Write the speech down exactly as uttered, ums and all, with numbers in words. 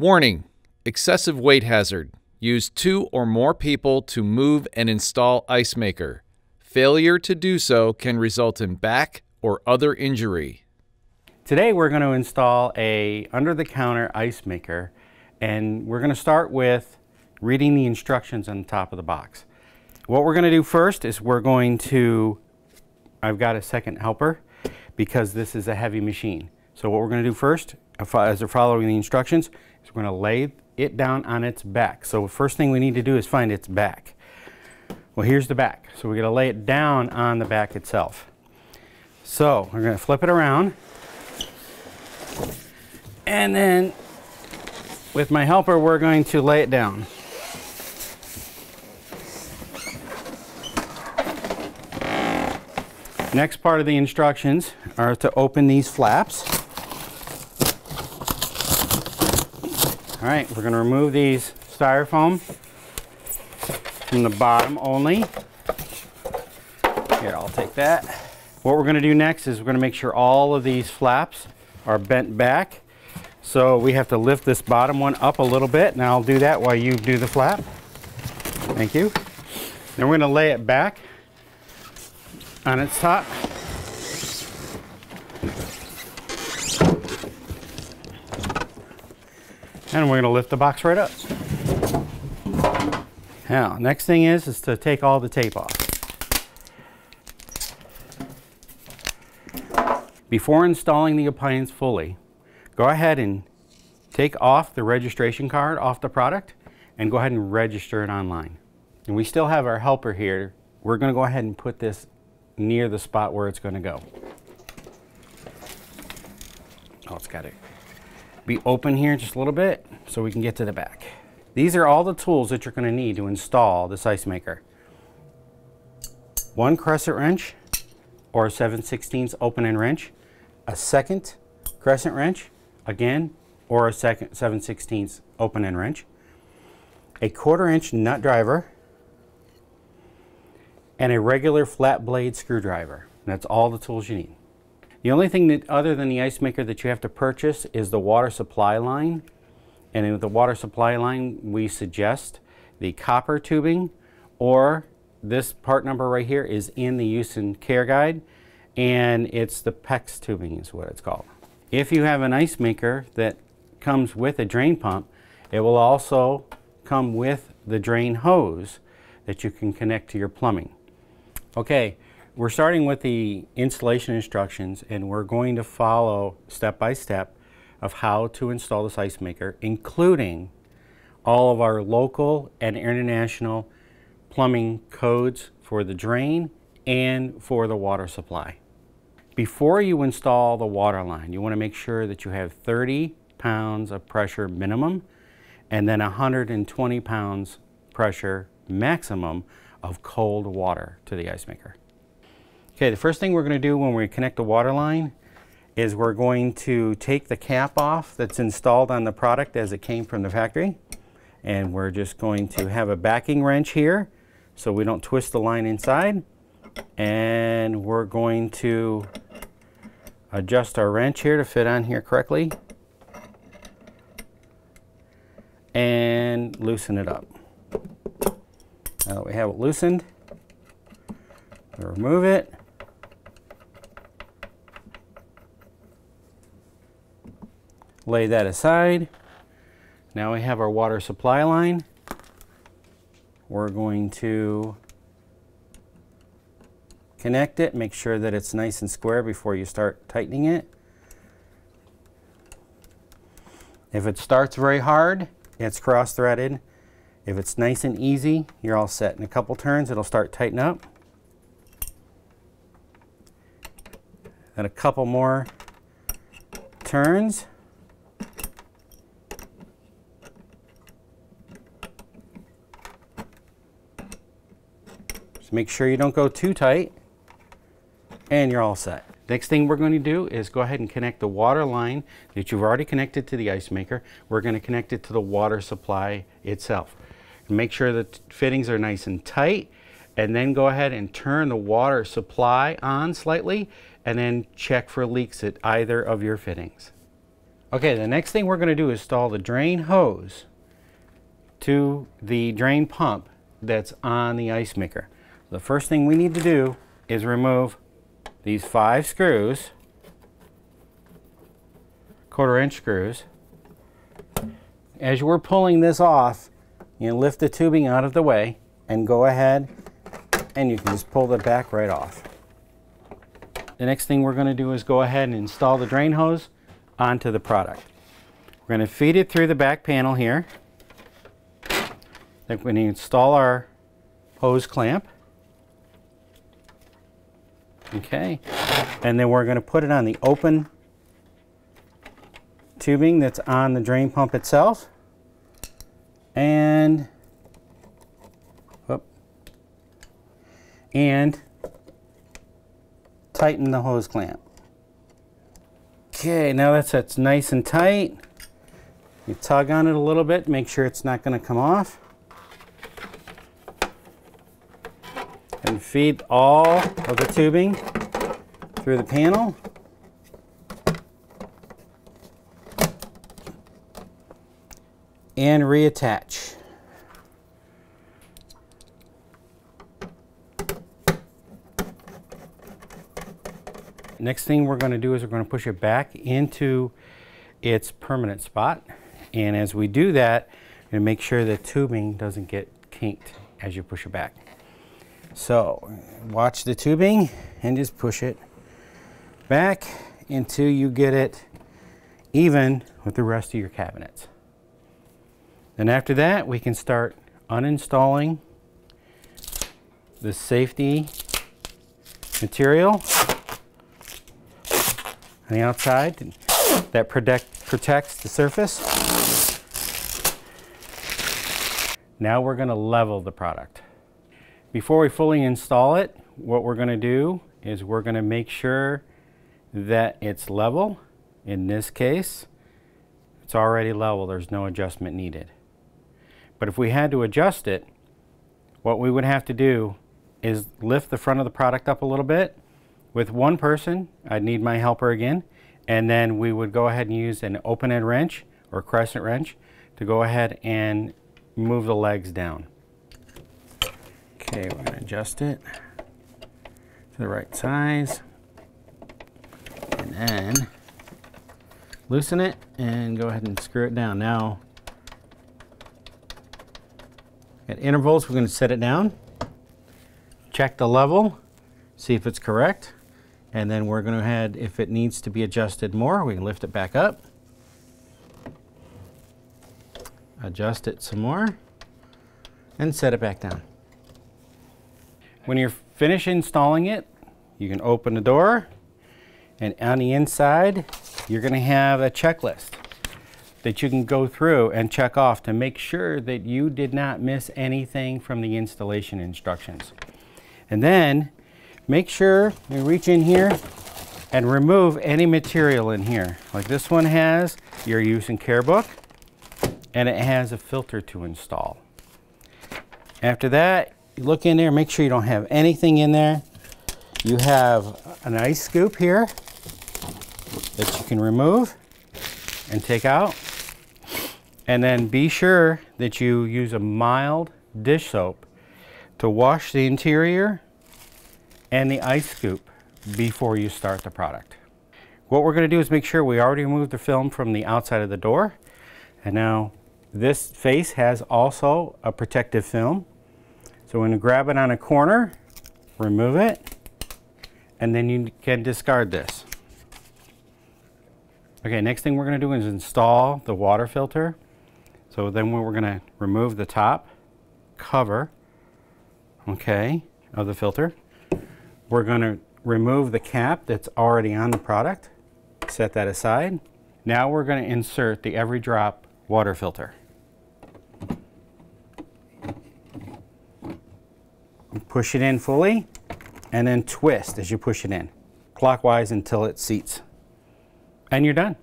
Warning: excessive weight hazard. Use two or more people to move and install ice maker. Failure to do so can result in back or other injury. Today we're going to install a under-the-counter ice maker, and we're going to start with reading the instructions on the top of the box. What we're going to do first is we're going to, I've got a second helper because this is a heavy machine. So what we're going to do first, as we're following the instructions, is we're going to lay it down on its back. So the first thing we need to do is find its back. Well, here's the back. So we're going to lay it down on the back itself. So we're going to flip it around, and then with my helper we're going to lay it down. Next part of the instructions are to open these flaps. All right, we're going to remove these styrofoam from the bottom only. Here, I'll take that. What we're going to do next is we're going to make sure all of these flaps are bent back. So we have to lift this bottom one up a little bit, and I'll do that while you do the flap. Thank you. Then we're going to lay it back on its top. And we're going to lift the box right up. Now, next thing is is to take all the tape off. Before installing the appliance fully, go ahead and take off the registration card off the product and go ahead and register it online. And we still have our helper here. We're going to go ahead and put this near the spot where it's going to go. Oh, it's got to be open here just a little bit so we can get to the back. These are all the tools that you're going to need to install this ice maker. One crescent wrench or seven sixteenths open end wrench, a second crescent wrench again or a second seven sixteenths open end wrench, a quarter inch nut driver, and a regular flat blade screwdriver. And that's all the tools you need. The only thing that other than the ice maker that you have to purchase is the water supply line. And with the water supply line, we suggest the copper tubing, or this part number right here is in the use and care guide, and it's the PEX tubing is what it's called. If you have an ice maker that comes with a drain pump, it will also come with the drain hose that you can connect to your plumbing. Okay, we're starting with the installation instructions, and we're going to follow step by step of how to install this ice maker, including all of our local and international plumbing codes for the drain and for the water supply. Before you install the water line, you want to make sure that you have thirty pounds of pressure minimum and then one hundred twenty pounds pressure maximum of cold water to the ice maker. Okay, the first thing we're going to do when we connect the water line is we're going to take the cap off that's installed on the product as it came from the factory, and we're just going to have a backing wrench here so we don't twist the line inside, and we're going to adjust our wrench here to fit on here correctly and loosen it up. Now that we have it loosened, we'll remove it. Lay that aside. Now we have our water supply line. We're going to connect it, make sure that it's nice and square before you start tightening it. If it starts very hard, it's cross-threaded. If it's nice and easy, you're all set. In a couple turns, it'll start tightening up. And a couple more turns. Just make sure you don't go too tight, and you're all set. Next thing we're going to do is go ahead and connect the water line that you've already connected to the ice maker. We're going to connect it to the water supply itself. Make sure the fittings are nice and tight, and then go ahead and turn the water supply on slightly, and then check for leaks at either of your fittings. Okay, the next thing we're going to do is install the drain hose to the drain pump that's on the ice maker. The first thing we need to do is remove these five screws, quarter inch screws. As you're pulling this off, you lift the tubing out of the way and go ahead and you can just pull the back right off. The next thing we're going to do is go ahead and install the drain hose onto the product. We're going to feed it through the back panel here. Then we need to install our hose clamp. Okay, and then we're going to put it on the open tubing that's on the drain pump itself. And, whoop, and tighten the hose clamp. Okay, now that's, that's nice and tight. You tug on it a little bit, make sure it's not going to come off. And feed all of the tubing through the panel. And reattach. Next thing we're going to do is we're going to push it back into its permanent spot. And as we do that, we're going to make sure the tubing doesn't get kinked as you push it back. So watch the tubing and just push it back until you get it even with the rest of your cabinets. Then after that, we can start uninstalling the safety material on the outside that protect, protects the surface. Now we're going to level the product. Before we fully install it, what we're going to do is we're going to make sure that it's level. In this case, it's already level. There's no adjustment needed. But if we had to adjust it, what we would have to do is lift the front of the product up a little bit. With one person, I'd need my helper again, and then we would go ahead and use an open end wrench or crescent wrench to go ahead and move the legs down. Okay, we're going to adjust it to the right size, and then loosen it and go ahead and screw it down. Now, at intervals, we're going to set it down, check the level, see if it's correct. And then we're going to ahead, if it needs to be adjusted more, we can lift it back up, adjust it some more, and set it back down. When you're finished installing it, you can open the door, and on the inside, you're going to have a checklist that you can go through and check off to make sure that you did not miss anything from the installation instructions. And then make sure you reach in here and remove any material in here. Like this one has your use and care book, and it has a filter to install. After that, you look in there, make sure you don't have anything in there. You have an ice scoop here that you can remove and take out. And then be sure that you use a mild dish soap to wash the interior and the ice scoop before you start the product. What we're going to do is make sure we already removed the film from the outside of the door. And now this face has also a protective film. So we're going to grab it on a corner, remove it, and then you can discard this. Okay, next thing we're going to do is install the water filter. So then we're going to remove the top cover, okay, of the filter. We're going to remove the cap that's already on the product, set that aside. Now we're going to insert the Every Drop water filter. Push it in fully and then twist as you push it in, clockwise until it seats. And you're done.